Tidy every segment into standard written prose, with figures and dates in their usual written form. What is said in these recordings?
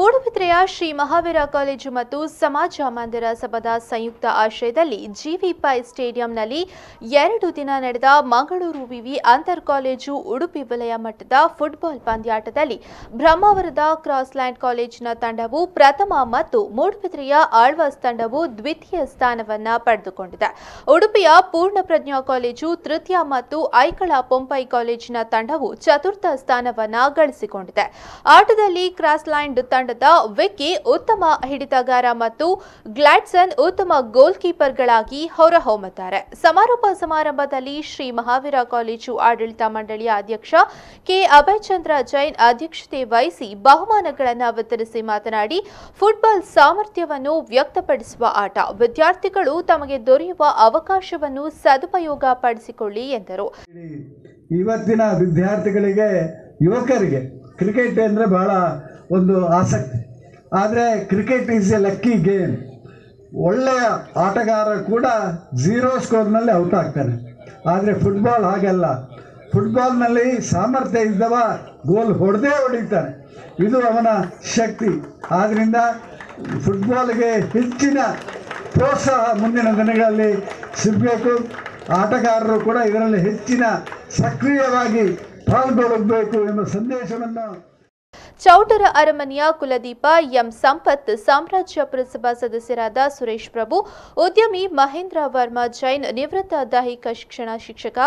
ಮೂಡುಬಿದಿರೆಯ Shri Mahavir college ಮತ್ತು ಸಮಾಜ ಮಂದಿರ ಸಭಾದ ಸಂಯುಕ್ತ ಆಶ್ರಯದಲ್ಲಿ ಜಿವಿಪೈ ಸ್ಟೇಡಿಯಂನಲ್ಲಿ 2 ದಿನ ನಡೆದ ಮಂಗಳೂರು ವಿವಿ ಅಂತರ್ ಕಾಲೇಜು ಉಡುಪಿ ವಲಯ ಮಟ್ಟದ ಫುಟ್ಬಾಲ್ ಪಂದ್ಯಾಟದಲ್ಲಿ ಬ್ರಹ್ಮಾವರದ ಕ್ರಾಸ್ಲ್ಯಾಂಡ್ ಕಾಲೇಜಿನ ತಂಡವು ಪ್ರಥಮ ಮತ್ತು ಮೂಡುಬಿದಿರೆಯ ಆಳ್ವಾಸ ತಂಡವು ದ್ವಿತೀಯ ಸ್ಥಾನವನ್ನು ಪಡೆದುಕೊಂಡಿದೆ. ಉಡುಪಿಯ ಪೂರ್ಣಪ್ರಜ್ಞಾ ಕಾಲೇಜು ತೃತೀಯ ಮತ್ತು ಐಕಳ ಪೊಂಪೈ ಕಾಲೇಜಿನ ತಂಡವು ಚತುರ್ಥ ಸ್ಥಾನವನ್ನು ಗಳಿಸಿಕೊಂಡಿದೆ. ಆಟದಲ್ಲಿ ಕ್ರಾಸ್ಲ್ಯಾಂಡ್ ತಂಡದ ವಿಕ್ಕಿ ಉತ್ತಮ ಹಿಡಿತಗಾರ ಮತ್ತು ಗ್ಲಾಡ್ಸನ್ ಉತ್ತಮ ಗೋಲ್ ಕೀಪರ್ಗಳಾಗಿ ಹೊರಹೊಮ್ಮುತ್ತಾರೆ. ಸಮಾರಂಭದಲ್ಲಿ ಶ್ರೀ ಮಹಾವೀರ ಕಾಲೇಜು ಆಡಳಿತ ಮಂಡಳಿಯ ಅಧ್ಯಕ್ಷ ಕೆ ಅಭಯಚಂದ್ರ ಜೈನ್ ಅಧ್ಯಕ್ಷತೆ ವಹಿಸಿ ಬಹುಮಾನಗಳನ್ನು ವಿತರಿಸಿ ಮಾತನಾಡಿ, ಫುಟ್ಬಾಲ್ ಸಾಮರ್ಥ್ಯವನ್ನು ವ್ಯಕ್ತಪಡಿಸುವ ಆಟ. ವಿದ್ಯಾರ್ಥಿಗಳು ತಮಗೆ ದೊರೆಯುವ ಅವಕಾಶವನ್ನು ಸದುಪಯೋಗ ಪಡಿಸಿಕೊಳ್ಳಿ ಎಂದರು. ಇವತ್ತಿನ ವಿದ್ಯಾರ್ಥಿಗಳಿಗೆ, ಯುವಕರಿಗೆ ಕ್ರಿಕೆಟ್ ಅಂದರೆ ಬಹಳ ಒಂದು ಆಸಕ್ತಿ. ಆದರೆ cricket is a lucky game. ಒಳ್ಳೆಯ ಆಟಗಾರ ಕೂಡ 0 ಸ್ಕೋರ್ನಲ್ಲಿ ಔಟ್ ಆಗ್ತಾನೆ. ಆದರೆ ಫುಟ್ಬಾಲ್ ಹಾಗೆಲ್ಲ, ಫುಟ್ಬಾಲ್ನಲ್ಲಿ ಸಾಮರ್ಥ್ಯ ಇದ್ದವ ಗೋಲ್ ಹೊಡೆದೇ ಹೊಡಿತಾನೆ. ಇದು ಅವನ ಶಕ್ತಿ. ಆದ್ದರಿಂದ ಫುಟ್ಬಾಲ್ಗೆ ಹೆಚ್ಚಿನ ಪ್ರೋತ್ಸಾಹ ಮುಂದಿನ ದಿನಗಳಲ್ಲಿ ಸಿಗಬೇಕು. ಆಟಗಾರರು ಕೂಡ ಇದರಲ್ಲಿ ಹೆಚ್ಚಿನ ಸಕ್ರಿಯವಾಗಿ ಪಾಲ್ಗೊಳ್ಳಬೇಕು ಎಂಬ ಸಂದೇಶವನ್ನು ಚೌಟರ ಅರಮನೆಯ ಕುಲದೀಪ ಎಂ ಸಂಪತ್, ಸಾಮ್ರಾಜ್ಯ ಪುರಸಭಾ ಸದಸ್ಯರಾದ ಸುರೇಶ್ ಪ್ರಭು, ಉದ್ಯಮಿ ಮಹೇಂದ್ರ ವರ್ಮಾ ಜೈನ್, ನಿವೃತ್ತ ದೈಹಿಕ ಶಿಕ್ಷಣ ಶಿಕ್ಷಕ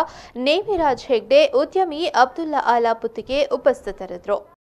ನೇಮಿರಾಜ್ ಹೆಗ್ಡೆ, ಉದ್ಯಮಿ ಅಬ್ದುಲ್ಲಾ ಆಲಾಪುತ್ತಿಗೆ ಉಪಸ್ಥಿತರಿದ್ದರು.